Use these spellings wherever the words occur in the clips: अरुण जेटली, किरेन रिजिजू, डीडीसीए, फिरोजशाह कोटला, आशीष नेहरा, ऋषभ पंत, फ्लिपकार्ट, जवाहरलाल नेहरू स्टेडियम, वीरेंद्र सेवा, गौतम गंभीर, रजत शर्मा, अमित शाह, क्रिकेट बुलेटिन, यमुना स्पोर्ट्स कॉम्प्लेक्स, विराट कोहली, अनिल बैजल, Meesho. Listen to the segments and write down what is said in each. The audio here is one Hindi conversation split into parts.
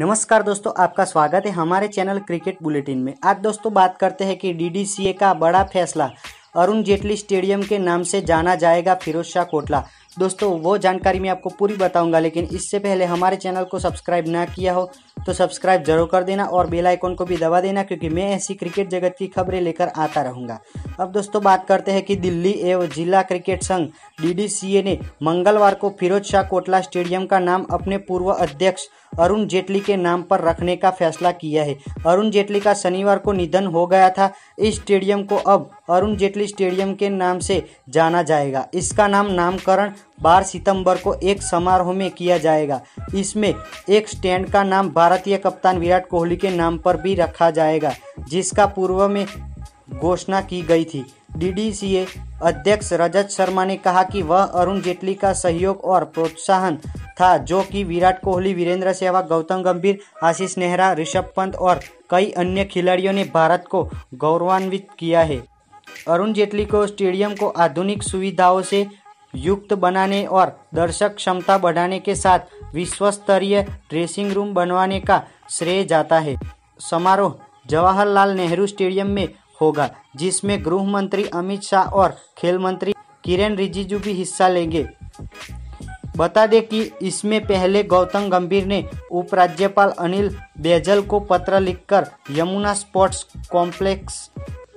नमस्कार दोस्तों, आपका स्वागत है हमारे चैनल क्रिकेट बुलेटिन में। आज दोस्तों बात करते हैं कि डीडीसीए का बड़ा फैसला, अरुण जेटली स्टेडियम के नाम से जाना जाएगा फिरोजशाह कोटला। दोस्तों वो जानकारी मैं आपको पूरी बताऊंगा, लेकिन इससे पहले हमारे चैनल को सब्सक्राइब ना किया हो तो सब्सक्राइब जरूर कर देना और बेल आइकन को भी दबा देना, क्योंकि मैं ऐसी क्रिकेट जगत की खबरें लेकर आता रहूंगा। अब दोस्तों बात करते हैं कि दिल्ली एवं जिला क्रिकेट संघ डीडीसीए ने मंगलवार को फिरोजशाह कोटला स्टेडियम का नाम अपने पूर्व अध्यक्ष अरुण जेटली के नाम पर रखने का फैसला किया है। अरुण जेटली का शनिवार को निधन हो गया था। इस स्टेडियम को अब अरुण जेटली स्टेडियम के नाम से जाना जाएगा। इसका नामकरण 12 सितंबर को एक समारोह में किया जाएगा। इसमें एक स्टैंड का नाम भारतीय कप्तान विराट कोहली के नाम पर भी रखा जाएगा, जिसका पूर्व में घोषणा की गई थी। डीडीसीए अध्यक्ष रजत शर्मा ने कहा कि वह अरुण जेटली का सहयोग और प्रोत्साहन था, जो कि विराट कोहली, वीरेंद्र सेवा, गौतम गंभीर, आशीष नेहरा, ऋषभ पंत और कई अन्य खिलाड़ियों ने भारत को गौरवान्वित किया है। अरुण जेटली को स्टेडियम को आधुनिक सुविधाओं से युक्त बनाने और दर्शक क्षमता बढ़ाने के साथ विश्व स्तरीय ड्रेसिंग रूम बनवाने का श्रेय जाता है। समारोह जवाहरलाल नेहरू स्टेडियम में होगा, जिसमें गृह मंत्री अमित शाह और खेल मंत्री किरेन रिजिजू भी हिस्सा लेंगे। बता दें कि इसमें पहले गौतम गंभीर ने उपराज्यपाल अनिल बैजल को पत्र लिखकर यमुना स्पोर्ट्स कॉम्प्लेक्स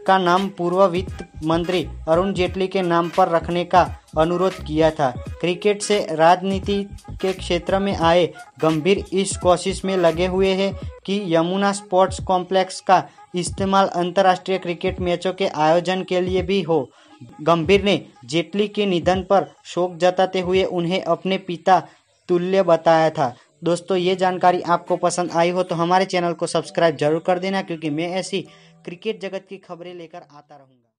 का नाम पूर्व वित्त मंत्री अरुण जेटली के नाम पर रखने का अनुरोध किया था। क्रिकेट से राजनीति के क्षेत्र में आए गंभीर इस कोशिश में लगे हुए हैं कि यमुना स्पोर्ट्स कॉम्प्लेक्स का इस्तेमाल अंतर्राष्ट्रीय क्रिकेट मैचों के आयोजन के लिए भी हो। गंभीर ने जेटली के निधन पर शोक जताते हुए उन्हें अपने पिता तुल्य बताया था। दोस्तों ये जानकारी आपको पसंद आई हो तो हमारे चैनल को सब्सक्राइब जरूर कर देना, क्योंकि मैं ऐसी क्रिकेट जगत की खबरें लेकर आता रहूँगा।